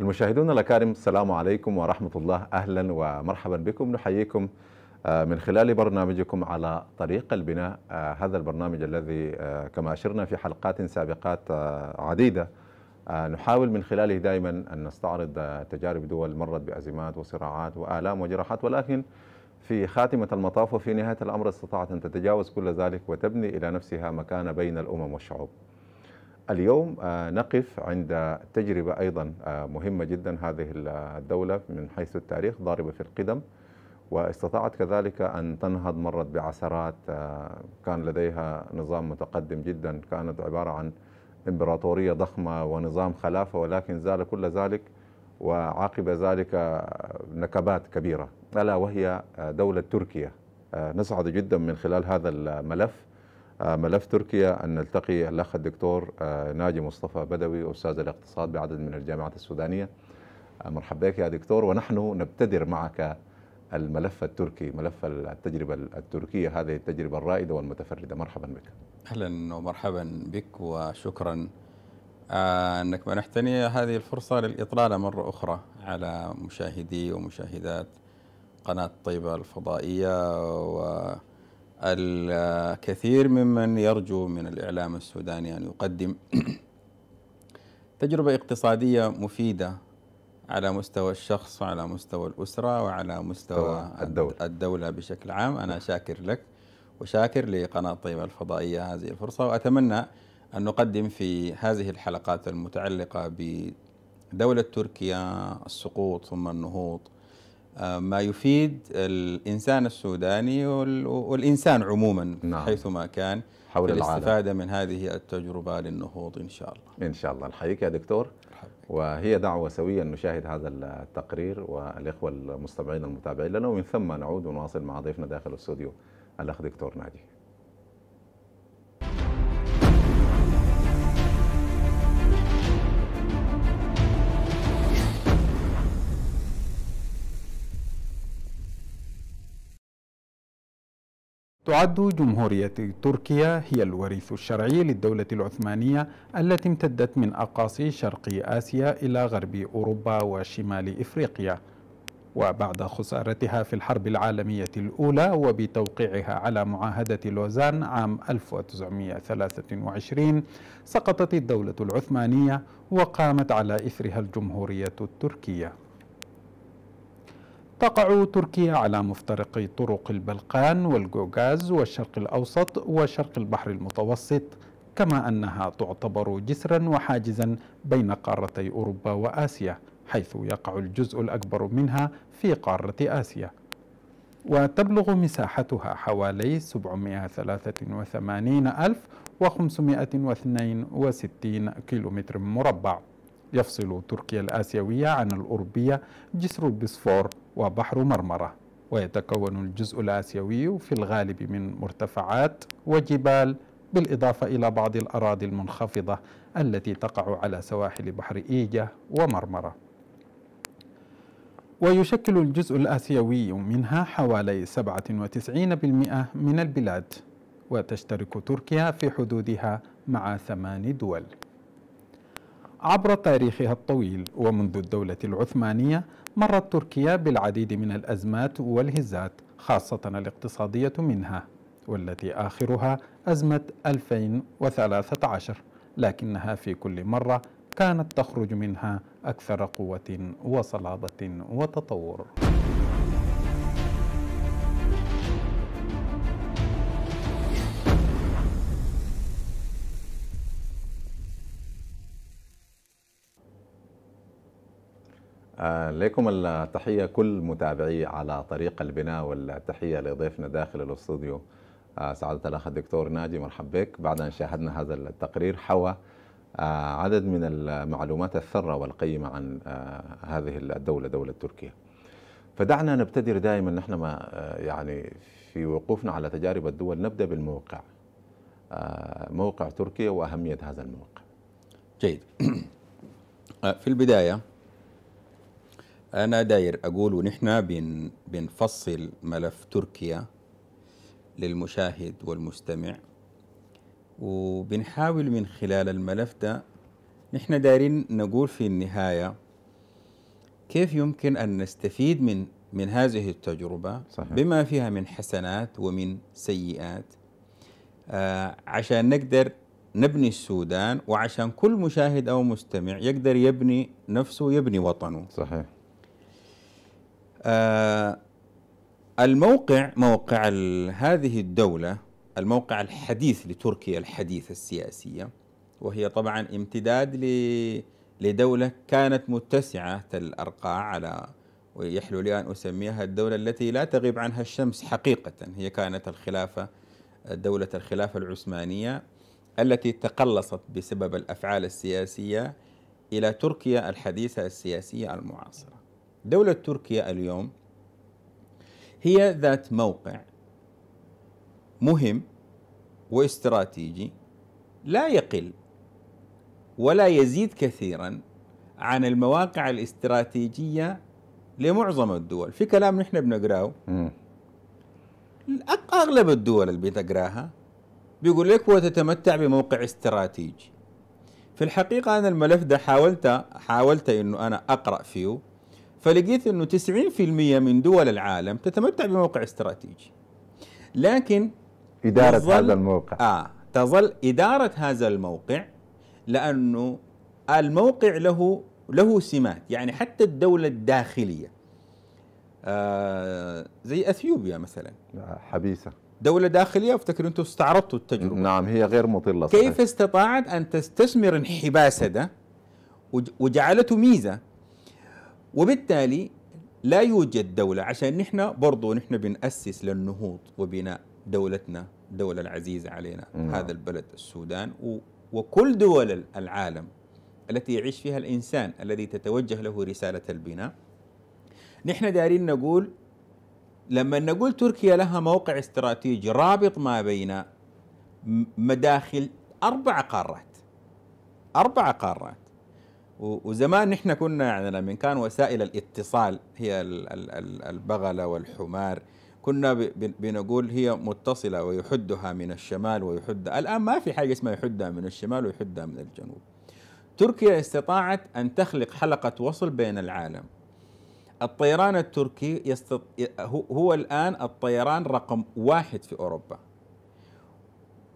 المشاهدون الأكارم السلام عليكم ورحمة الله، أهلا ومرحبا بكم. نحييكم من خلال برنامجكم على طريق البناء، هذا البرنامج الذي كما أشرنا في حلقات سابقات عديدة نحاول من خلاله دائما أن نستعرض تجارب دول مرت بأزمات وصراعات وآلام وجراحات، ولكن في خاتمة المطاف وفي نهاية الأمر استطاعت أن تتجاوز كل ذلك وتبني إلى نفسها مكانة بين الأمم والشعوب. اليوم نقف عند تجربة أيضا مهمة جدا، هذه الدولة من حيث التاريخ ضاربة في القدم واستطاعت كذلك أن تنهض، مرت بعثرات، كان لديها نظام متقدم جدا، كانت عبارة عن إمبراطورية ضخمة ونظام خلافة، ولكن زال كل ذلك وعقب ذلك نكبات كبيرة، ألا وهي دولة تركيا. نسعد جدا من خلال هذا الملف، ملف تركيا، أن نلتقي الأخ الدكتور ناجي مصطفى بدوي، أستاذ الاقتصاد بعدد من الجامعات السودانية. مرحبا بك يا دكتور، ونحن نبتدر معك الملف التركي، ملف التجربة التركية، هذه التجربة الرائدة والمتفردة. مرحبا بك. أهلا ومرحبا بك، وشكرا أنك منحتني هذه الفرصة للإطلالة مرة أخرى على مشاهدي ومشاهدات قناة طيبة الفضائية والكثير ممن يرجو من الإعلام السوداني أن يقدم تجربة اقتصادية مفيدة على مستوى الشخص وعلى مستوى الأسرة وعلى مستوى الدولة بشكل عام. أنا شاكر لك وشاكر لقناة طيبة الفضائية هذه الفرصة، وأتمنى أن نقدم في هذه الحلقات المتعلقة بدولة تركيا، السقوط ثم النهوض، ما يفيد الإنسان السوداني والإنسان عموما حيثما كان حول الاستفادة من هذه التجربة للنهوض إن شاء الله. إن شاء الله. نحييك يا دكتور، وهي دعوة سوية نشاهد هذا التقرير والإخوة المستمعين المتابعين لنا، ومن ثم نعود ونواصل مع ضيفنا داخل الاستوديو الأخ دكتور ناجي. تعد جمهورية تركيا هي الوريث الشرعي للدولة العثمانية التي امتدت من أقاصي شرق آسيا إلى غرب أوروبا وشمال إفريقيا. وبعد خسارتها في الحرب العالمية الأولى وبتوقيعها على معاهدة لوزان عام 1923 سقطت الدولة العثمانية وقامت على إثرها الجمهورية التركية. تقع تركيا على مفترق طرق البلقان والجوجاز والشرق الأوسط وشرق البحر المتوسط، كما أنها تعتبر جسرا وحاجزا بين قارتي أوروبا وآسيا، حيث يقع الجزء الأكبر منها في قارة آسيا. وتبلغ مساحتها حوالي 783,562 كيلومتر مربع. يفصل تركيا الآسيوية عن الأوروبية جسر البوسفور وبحر مرمرة، ويتكون الجزء الآسيوي في الغالب من مرتفعات وجبال، بالإضافة إلى بعض الأراضي المنخفضة التي تقع على سواحل بحر إيجا ومرمرة. ويشكل الجزء الآسيوي منها حوالي 97% من البلاد، وتشترك تركيا في حدودها مع 8 دول. عبر تاريخها الطويل ومنذ الدولة العثمانية مرت تركيا بالعديد من الأزمات والهزات، خاصة الاقتصادية منها، والتي آخرها أزمة 2013، لكنها في كل مرة كانت تخرج منها أكثر قوة وصلابة وتطور. لكم التحية كل متابعي على طريق البناء، والتحية لضيفنا داخل الاستوديو سعادة الأخ الدكتور ناجي. مرحبا بك. بعد أن شاهدنا هذا التقرير حوى عدد من المعلومات الثرة والقيمة عن هذه الدولة، دولة تركيا. فدعنا نبتدر دائما، نحن ما يعني في وقوفنا على تجارب الدول نبدأ بالموقع، موقع تركيا وأهمية هذا الموقع. جيد. في البداية أنا داير أقول، ونحن بنفصل ملف تركيا للمشاهد والمستمع، وبنحاول من خلال الملف ده نحن دايرين نقول في النهاية كيف يمكن أن نستفيد من هذه التجربة؟ صحيح. بما فيها من حسنات ومن سيئات، عشان نقدر نبني السودان، وعشان كل مشاهد أو مستمع يقدر يبني نفسه ويبني وطنه. صحيح. الموقع، موقع هذه الدولة، الموقع الحديث لتركيا الحديثة السياسية، وهي طبعا امتداد لدولة كانت متسعة الأرقاع على، ويحلو لي أن أسميها الدولة التي لا تغيب عنها الشمس حقيقة، هي كانت الخلافة، دولة الخلافة العثمانية التي تقلصت بسبب الأفعال السياسية إلى تركيا الحديثة السياسية المعاصرة. دولة تركيا اليوم هي ذات موقع مهم واستراتيجي لا يقل ولا يزيد كثيرا عن المواقع الاستراتيجية لمعظم الدول. في كلام نحن بنقراه، أغلب الدول اللي بتقراها بيقول لك هو تتمتع بموقع استراتيجي. في الحقيقة أنا الملف ده حاولت إنه أنا أقرأ فيه، فلقيت إنه 90% من دول العالم تتمتع بموقع استراتيجي، لكن إدارة هذا الموقع تظل إدارة هذا الموقع، لأنه الموقع له سمات. يعني حتى الدولة الداخلية زي أثيوبيا مثلا، حبيسة، دولة داخلية. افتكروا أنتم استعرضتوا التجربة. نعم، هي غير مطلة. كيف صحيح. استطاعت أن تستثمر انحباسه ده وجعلته ميزة، وبالتالي لا يوجد دولة، عشان نحن برضو نحن بنأسس للنهوض وبناء دولتنا، الدولة العزيزة علينا هذا البلد السودان، وكل دول العالم التي يعيش فيها الإنسان الذي تتوجه له رسالة البناء. نحن دارين نقول، لما نقول تركيا لها موقع استراتيجي رابط ما بين مداخل 4 قارات، وزمان نحن كنا يعني لما كان وسائل الاتصال هي البغلة والحمار، كنا بنقول هي متصلة ويحدها من الشمال ويحدها. الآن ما في حاجة اسمها يحدها من الشمال ويحدها من الجنوب. تركيا استطاعت أن تخلق حلقة وصل بين العالم. الطيران التركي هو الآن الطيران رقم 1 في أوروبا،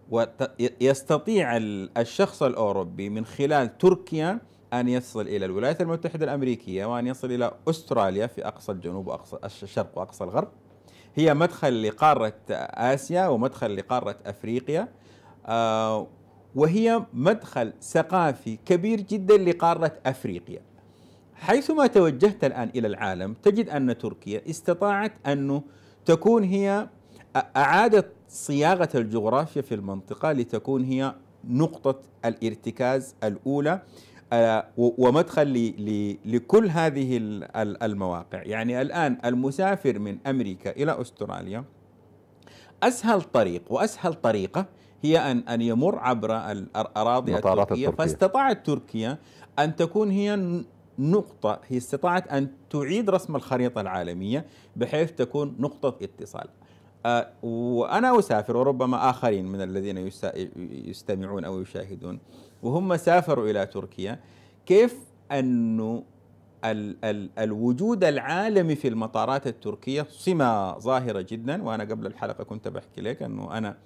ويستطيع الشخص الأوروبي من خلال تركيا أن يصل إلى الولايات المتحدة الأمريكية، وأن يصل إلى أستراليا في أقصى الجنوب وأقصى الشرق وأقصى الغرب. هي مدخل لقارة آسيا ومدخل لقارة أفريقيا، وهي مدخل ثقافي كبير جدا لقارة أفريقيا. حيثما توجهت الآن إلى العالم تجد أن تركيا استطاعت أن تكون هي، أعادت صياغة الجغرافيا في المنطقة لتكون هي نقطة الارتكاز الأولى ومدخل لكل هذه المواقع. يعني الآن المسافر من أمريكا إلى أستراليا أسهل طريق وأسهل طريقة هي أن يمر عبر الأراضي التركية. فاستطاعت تركيا أن تكون هي نقطة، هي استطاعت أن تعيد رسم الخريطة العالمية بحيث تكون نقطة اتصال. وأنا أسافر، وربما آخرين من الذين يستمعون أو يشاهدون وهم سافروا إلى تركيا، كيف أن الوجود العالمي في المطارات التركية سمة ظاهرة جدا. وأنا قبل الحلقة كنت بحكي لك أنه أنا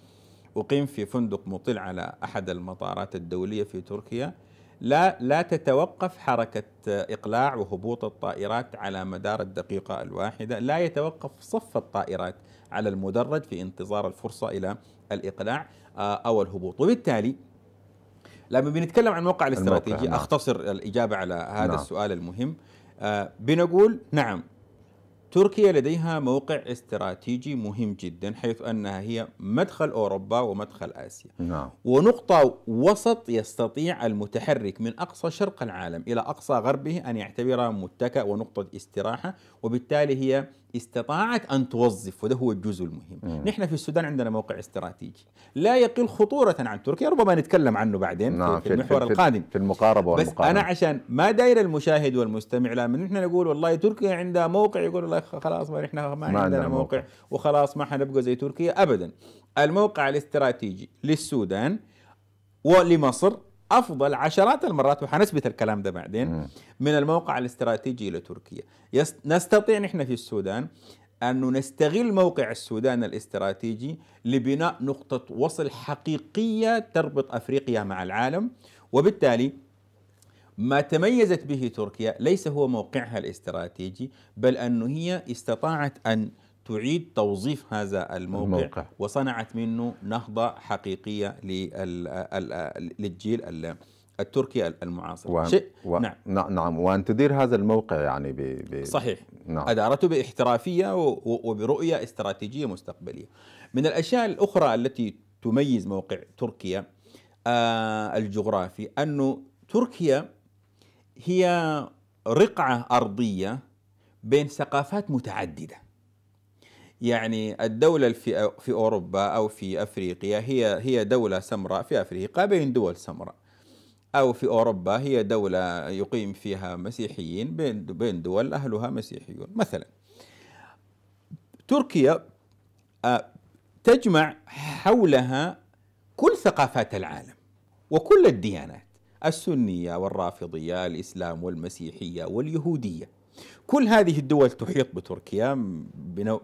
أقيم في فندق مطل على أحد المطارات الدولية في تركيا. لا تتوقف حركة إقلاع وهبوط الطائرات على مدار الدقيقة الواحدة، لا يتوقف صف الطائرات على المدرج في انتظار الفرصة إلى الإقلاع أو الهبوط. وبالتالي لما بنتكلم عن الموقع الاستراتيجي، أختصر الإجابة على هذا السؤال المهم، بنقول نعم تركيا لديها موقع استراتيجي مهم جدا، حيث أنها هي مدخل أوروبا ومدخل آسيا، ونقطة وسط يستطيع المتحرك من أقصى شرق العالم إلى أقصى غربه أن يعتبرها متكأ ونقطة استراحة. وبالتالي هي استطاعت أن توظف، وده هو الجزء المهم. نحن في السودان عندنا موقع استراتيجي لا يقل خطورة عن تركيا، ربما نتكلم عنه بعدين في المحور القادم في المقاربة والمقارنة. بس أنا عشان ما داير المشاهد والمستمع لما نحن نقول والله تركيا عندها موقع، يقول والله خلاص نحن ما عندنا موقع وخلاص ما حنبقى زي تركيا أبدا. الموقع الاستراتيجي للسودان ولمصر أفضل عشرات المرات، وحنثبت الكلام ده بعدين، من الموقع الاستراتيجي لتركيا. نستطيع نحن في السودان أن نستغل موقع السودان الاستراتيجي لبناء نقطة وصل حقيقية تربط أفريقيا مع العالم، وبالتالي ما تميزت به تركيا ليس هو موقعها الاستراتيجي، بل أنه هي استطاعت أن تعيد توظيف هذا الموقع وصنعت منه نهضة حقيقية للجيل التركي المعاصر. نعم، وأن تدير هذا الموقع يعني صحيح، نعم. أدارته باحترافية وبرؤية استراتيجية مستقبلية. من الأشياء الأخرى التي تميز موقع تركيا الجغرافي أنه تركيا هي رقعة أرضية بين ثقافات متعددة. يعني الدولة في أوروبا أو في أفريقيا هي دولة سمراء في أفريقيا بين دول سمراء، أو في أوروبا هي دولة يقيم فيها مسيحيين بين دول أهلها مسيحيون مثلا. تركيا تجمع حولها كل ثقافات العالم وكل الديانات، السنية والرافضية، الإسلام والمسيحية واليهودية. كل هذه الدول تحيط بتركيا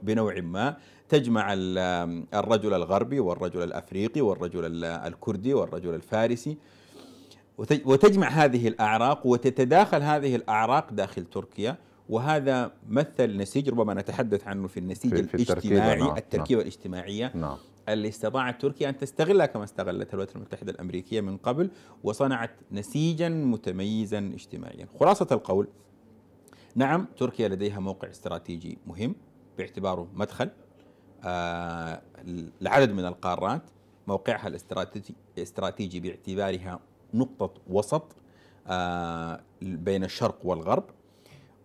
بنوع ما، تجمع الرجل الغربي والرجل الأفريقي والرجل الكردي والرجل الفارسي، وتجمع هذه الأعراق وتتداخل هذه الأعراق داخل تركيا. وهذا مثل نسيج، ربما نتحدث عنه في النسيج الاجتماعي، التركيبة الاجتماعية اللي استطاعت تركيا أن تستغلها كما استغلت الولايات المتحدة الأمريكية من قبل، وصنعت نسيجا متميزا اجتماعيا. خلاصة القول، نعم تركيا لديها موقع استراتيجي مهم باعتباره مدخل لعدد من القارات، موقعها الاستراتيجي باعتبارها نقطة وسط بين الشرق والغرب،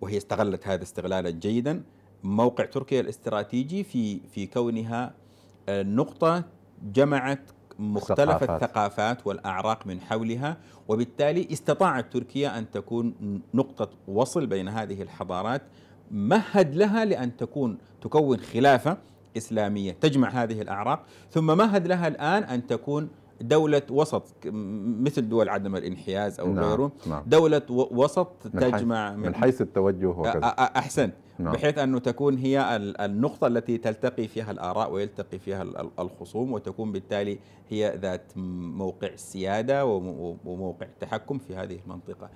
وهي استغلت هذا استغلالا جيدا. موقع تركيا الاستراتيجي في كونها نقطة جمعت مختلف الثقافات والأعراق من حولها، وبالتالي استطاعت تركيا أن تكون نقطة وصل بين هذه الحضارات، مهد لها لأن تكون خلافة إسلامية تجمع هذه الأعراق، ثم مهد لها الآن أن تكون دولة وسط مثل دول عدم الانحياز أو غيره. نعم. دولة وسط تجمع من حيث التوجه وكذا. أحسن. نعم. بحيث أنه تكون هي النقطة التي تلتقي فيها الآراء ويلتقي فيها الخصوم، وتكون بالتالي هي ذات موقع سيادة وموقع تحكم في هذه المنطقة.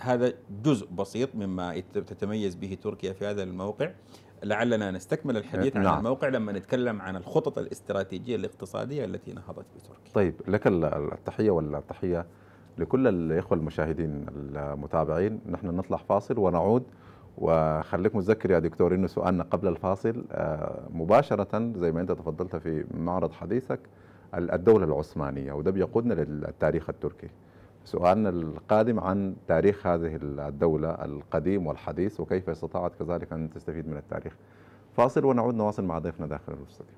هذا جزء بسيط مما تتميز به تركيا في هذا الموقع. لعلنا نستكمل الحديث عن الموقع لما نتكلم عن الخطط الاستراتيجية الاقتصادية التي نهضت بتركيا. طيب، لك التحية والتحية لكل الإخوة المشاهدين المتابعين. نحن نطلع فاصل ونعود، وخليك متذكر يا دكتور إنه سؤالنا قبل الفاصل مباشرة زي ما أنت تفضلت في معرض حديثك الدولة العثمانية، وده بيقودنا للتاريخ التركي. سؤالنا القادم عن تاريخ هذه الدولة القديم والحديث، وكيف استطاعت كذلك أن تستفيد من التاريخ. فاصل ونعود نواصل مع ضيفنا داخل الاستوديو.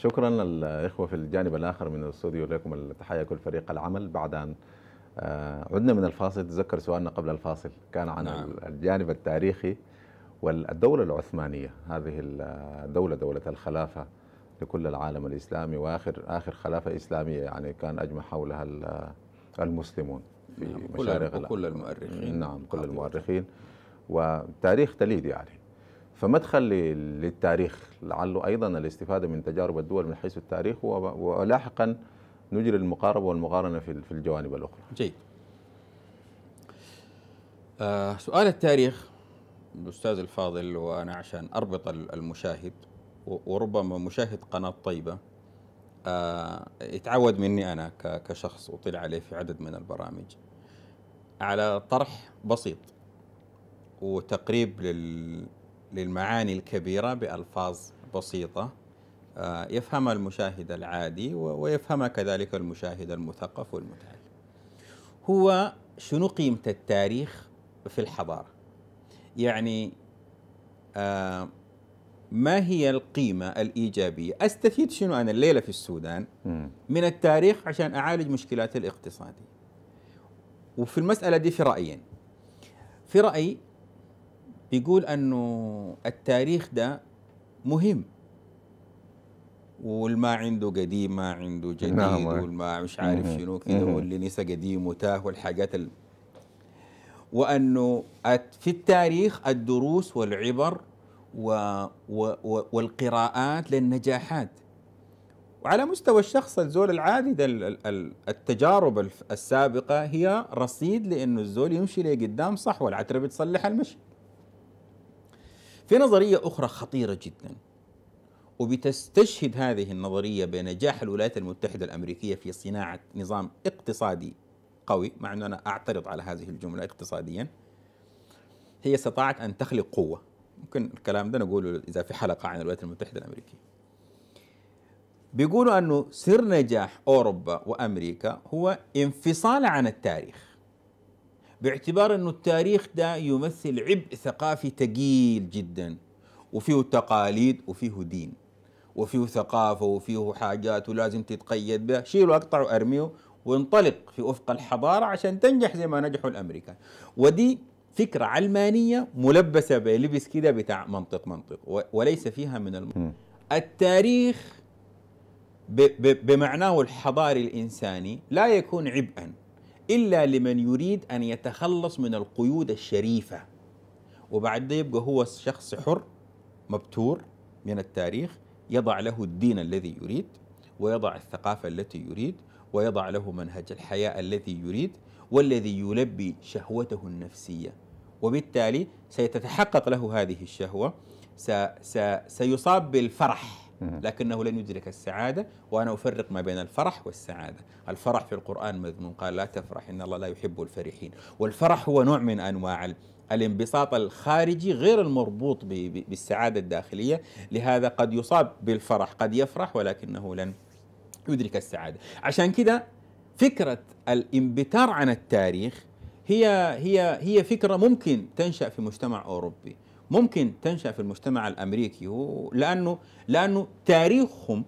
شكرا للإخوة في الجانب الآخر من الاستوديو، لكم التحية كل فريق العمل. بعد أن عدنا من الفاصل، تذكر سؤالنا قبل الفاصل كان عن الجانب التاريخي والدولة العثمانية، هذه الدولة دولة الخلافة لكل العالم الإسلامي، وآخر خلافة إسلامية يعني كان أجمع حولها المسلمون في مشارق العالم، كل المؤرخين. نعم، كل المؤرخين وتاريخ تليد يعني، فمدخل للتاريخ لعله أيضا الاستفادة من تجارب الدول من حيث التاريخ، ولاحقا نجري المقاربة والمقارنة في الجوانب الأخرى. جيد. سؤال التاريخ الأستاذ الفاضل، وأنا عشان أربط المشاهد وربما مشاهد قناة طيبة يتعود مني أنا كشخص أطلع عليه في عدد من البرامج، على طرح بسيط وتقريب للمعاني الكبيرة بألفاظ بسيطة يفهم المشاهد العادي ويفهم كذلك المشاهد المثقف والمتعلم. هو شنو قيمة التاريخ في الحضارة؟ يعني ما هي القيمة الإيجابية؟ أستفيد شنو أنا الليلة في السودان من التاريخ عشان أعالج مشكلات الاقتصادية؟ وفي المسألة دي في رأيين. في رأيي بيقول أنه التاريخ ده مهم، والما عنده قديم ما عنده جديد، والما مش عارف شنو كده، واللي نسى قديم وتاه والحاجات وأنه في التاريخ الدروس والعبر والقراءات للنجاحات. وعلى مستوى الشخص الزول العادي ده التجارب السابقة هي رصيد لأنه الزول يمشي لقدام صح والعترة بتصلح المشي. في نظرية أخرى خطيرة جدا وبتستشهد هذه النظرية بنجاح الولايات المتحدة الأمريكية في صناعة نظام اقتصادي قوي، مع أن أنا أعترض على هذه الجملة اقتصاديا، هي استطاعت أن تخلق قوة. ممكن الكلام ده نقوله إذا في حلقة عن الولايات المتحدة الأمريكية. بيقولوا أنه سر نجاح أوروبا وأمريكا هو انفصال عن التاريخ، باعتبار أنه التاريخ ده يمثل عبء ثقافي ثقيل جدا، وفيه تقاليد وفيه دين وفيه ثقافة وفيه حاجات ولازم تتقيد بها، شيله أقطع وأرميه وانطلق في أفق الحضارة عشان تنجح زي ما نجحوا الأمريكان. ودي فكرة علمانية ملبسة بلبس كده بتاع منطق وليس فيها من التاريخ بمعناه الحضاري الإنساني لا يكون عبئا إلا لمن يريد أن يتخلص من القيود الشريفة، وبعد ده يبقى هو شخص حر مبتور من التاريخ، يضع له الدين الذي يريد، ويضع الثقافة التي يريد، ويضع له منهج الحياة الذي يريد، والذي يلبي شهوته النفسية، وبالتالي سيتتحقق له هذه الشهوة، سيصاب بالفرح لكنه لن يدرك السعادة. وأنا أفرق ما بين الفرح والسعادة. الفرح في القرآن مذموم، قال لا تفرح إن الله لا يحب الفرحين، والفرح هو نوع من أنواع الانبساط الخارجي غير المربوط بالسعادة الداخلية. لهذا قد يصاب بالفرح، قد يفرح ولكنه لن يدرك السعادة. عشان كده فكرة الانبتار عن التاريخ هي فكرة ممكن تنشأ في مجتمع أوروبي، ممكن تنشأ في المجتمع الأمريكي، لأنه تاريخهم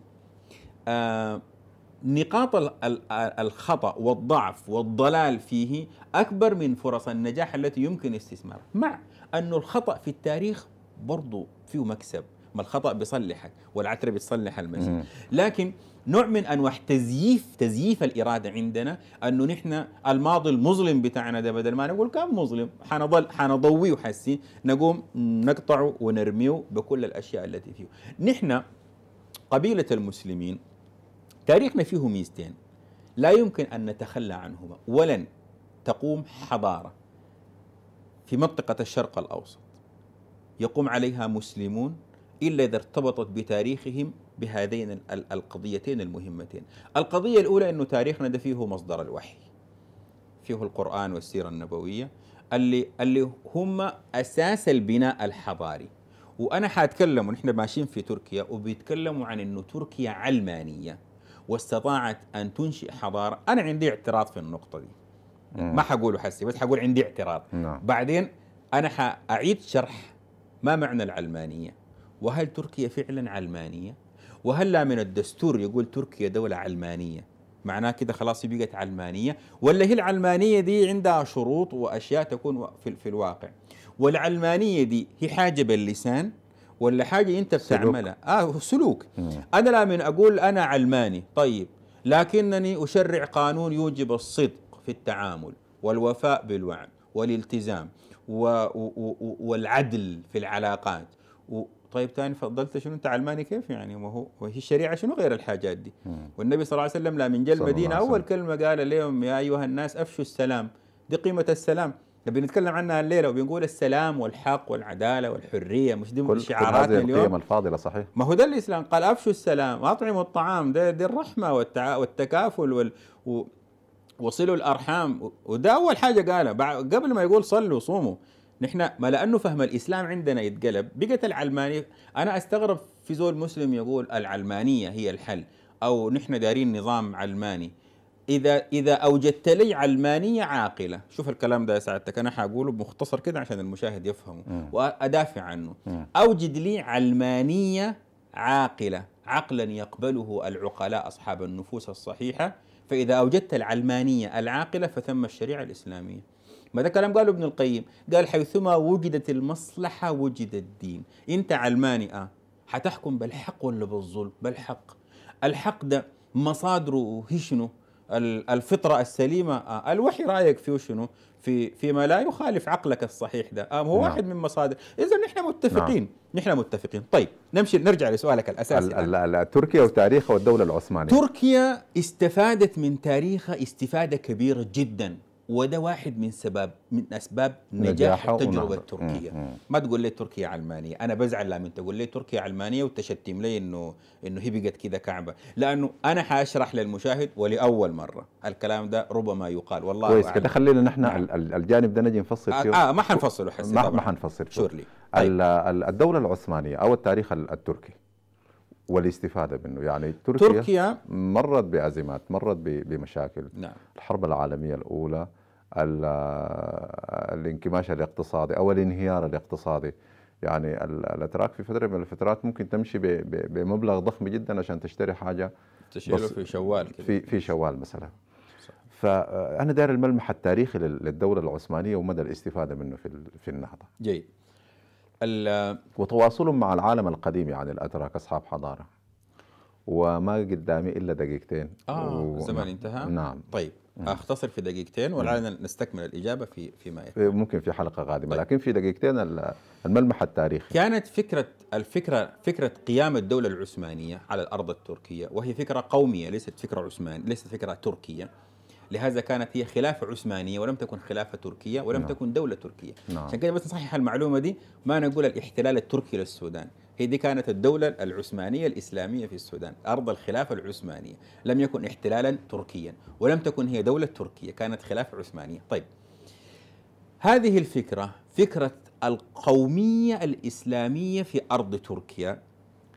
نقاط الخطأ والضعف والضلال فيه أكبر من فرص النجاح التي يمكن استثمارها، مع أنه الخطأ في التاريخ برضو فيه مكسب، ما الخطأ بيصلحك والعترة بتصلح المشي. لكن نوع من أنواع تزييف الإرادة عندنا، أنه نحن الماضي المظلم بتاعنا ده بدل ما نقول كان مظلم حنضويه وحسين، نقوم نقطعه ونرميه بكل الأشياء التي فيه. نحن قبيلة المسلمين تاريخنا فيه ميزتين لا يمكن أن نتخلى عنهما، ولن تقوم حضارة في منطقة الشرق الأوسط يقوم عليها مسلمون إلا إذا ارتبطت بتاريخهم بهذين القضيتين المهمتين. القضية الأولى أنه تاريخنا ده فيه مصدر الوحي، فيه القرآن والسيرة النبوية اللي هم أساس البناء الحضاري. وأنا حاتكلم، ونحن ماشيين في تركيا وبيتكلموا عن أنه تركيا علمانية واستطاعت أن تنشئ حضارة. أنا عندي اعتراض في النقطة دي، ما حقوله حسي، بس حقول عندي اعتراض. بعدين أنا حأعيد شرح ما معنى العلمانية، وهل تركيا فعلا علمانية؟ وهل لا من الدستور يقول تركيا دولة علمانية معناه كده خلاص بقت علمانية، ولا هي العلمانية دي عندها شروط وأشياء تكون في الواقع؟ والعلمانية دي هي حاجة باللسان ولا حاجة أنت بتعملها؟ سلوك. أنا لا من أقول أنا علماني طيب، لكنني أشرع قانون يوجب الصدق في التعامل والوفاء بالوعد والالتزام والعدل في العلاقات. طيب تاني فضلت شنو أنت علماني كيف يعني؟ وهي الشريعة شنو غير الحاجات دي؟ والنبي صلى الله عليه وسلم لا من جاء المدينة أول كلمة قال لهم يا أيها الناس أفشوا السلام. دي قيمة السلام اللي بنتكلم عنها الليلة، وبنقول السلام والحق والعدالة والحرية، مش دي من شعاراتنا اليوم؟ القيم الفاضلة صحيح، ما هو ده الإسلام قال أفشوا السلام وأطعموا الطعام، دي الرحمة والتكافل وصلوا الأرحام، وده أول حاجة قالها قبل ما يقول صلوا وصوموا. نحن ما لأنه فهم الإسلام عندنا يتقلب، بقت العلمانية. أنا أستغرب في زول مسلم يقول العلمانية هي الحل، أو نحن دارين نظام علماني. إذا أوجدت لي علمانية عاقلة، شوف الكلام ده يا سعادتك أنا حقوله بمختصر كده عشان المشاهد يفهمه وأدافع عنه. أوجد لي علمانية عاقلة، عقلا يقبله العقلاء أصحاب النفوس الصحيحة، فإذا أوجدت العلمانية العاقلة فثم الشريعة الإسلامية. ما ده كلام قاله ابن القيم، قال حيثما وجدت المصلحة وجد الدين. انت علماني حتحكم بالحق ولا بالظلم؟ بالحق. الحق ده مصادره هي شنو؟ الفطرة السليمة. الوحي رأيك فيه شنو؟ فيما لا يخالف عقلك الصحيح ده. هو واحد من مصادر. إذا نحن متفقين. نحن متفقين. طيب نمشي نرجع لسؤالك الأساسي. تركيا وتاريخها والدولة العثمانية. تركيا استفادت من تاريخها استفادة كبيرة جدا، وده واحد من أسباب نجاح التجربة التركية. ما تقول لي تركيا علمانية، أنا بزعل لما تقول لي تركيا علمانية وتشتم لي إنه هي بقت كده كعبة، لأنه أنا حاشرح للمشاهد ولأول مرة الكلام ده ربما يقال. والله كويس كده، خلينا نحن الجانب ده نجي نفصل فيه. ما حنفصله حسي، ما حنفصل. شورلي طيب. الدولة العثمانية أو التاريخ التركي والاستفادة منه، يعني تركيا مرت بأزمات، مرت بمشاكل. الحرب العالمية الأولى، الانكماش الاقتصادي أو الانهيار الاقتصادي، يعني الأتراك في فترة من الفترات ممكن تمشي بمبلغ ضخم جدا عشان تشتري حاجة تشيله في شوال كده. في شوال مثلا. فأنا داير الملمح التاريخي للدولة العثمانية ومدى الاستفادة منه في النهضة. جيد. وتواصلهم مع العالم القديم، يعني الأتراك أصحاب حضارة وما قدامي إلا دقيقتين. زمان انتهى. نعم. طيب أختصر في دقيقتين والآن نستكمل الإجابة فيما يتبقى، ممكن في حلقة قادمة. طيب. لكن في دقيقتين الملمح التاريخي. كانت فكرة قيام الدولة العثمانية على الأرض التركية، وهي فكرة قومية ليست فكرة عثمانية، ليست فكرة تركية، لهذا كانت هي خلافة عثمانية ولم تكن خلافة تركية ولم تكن دولة تركية. عشان كده بس نصحح المعلومة دي، ما نقول الاحتلال التركي للسودان، هي دي كانت الدولة العثمانية الإسلامية في السودان، أرض الخلافة العثمانية، لم يكن احتلالا تركيا ولم تكن هي دولة تركية، كانت خلافة عثمانية. طيب هذه الفكرة، فكرة القومية الإسلامية في أرض تركيا،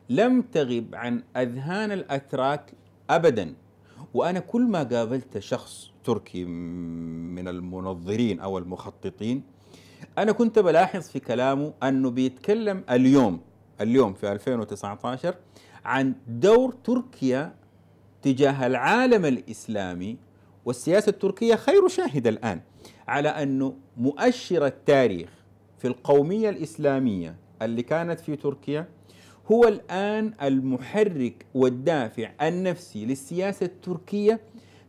لم تغب عن أذهان الأتراك أبدا. وأنا كل ما قابلت شخص تركي من المنظرين أو المخططين، أنا كنت بلاحظ في كلامه أنه بيتكلم اليوم في 2019 عن دور تركيا تجاه العالم الإسلامي، والسياسة التركية خير شاهد الآن على أنه مؤشر التاريخ في القومية الإسلامية اللي كانت في تركيا هو الآن المحرك والدافع النفسي للسياسة التركية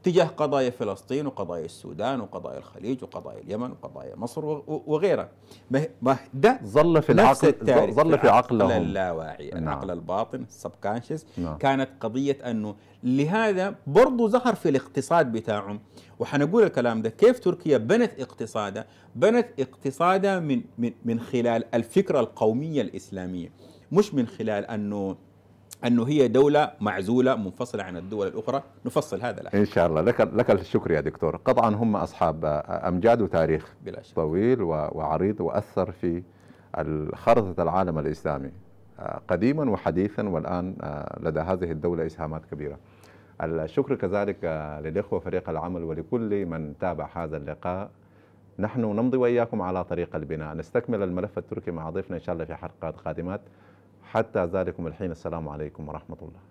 تجاه قضايا فلسطين وقضايا السودان وقضايا الخليج وقضايا اليمن وقضايا مصر وغيرها. ده ظل في العقل، ظل في عقلهم اللاواعي، العقل الباطن، السبكانشس. كانت قضية أنه لهذا برضو ظهر في الاقتصاد بتاعهم، وحنقول الكلام ده كيف تركيا بنت اقتصادها من خلال الفكرة القومية الإسلامية، مش من خلال انه هي دولة معزولة منفصلة عن الدول الأخرى. نفصل هذا الأحد. إن شاء الله. لك الشكر يا دكتور. قطعا هم أصحاب أمجاد وتاريخ طويل وعريض وأثر في خريطة العالم الإسلامي قديما وحديثا، والآن لدى هذه الدولة إسهامات كبيرة. الشكر كذلك للإخوة فريق العمل ولكل من تابع هذا اللقاء. نحن نمضي وإياكم على طريق البناء، نستكمل الملف التركي مع ضيفنا إن شاء الله في حلقات قادمات. حتى ذلكم الحين، السلام عليكم ورحمة الله.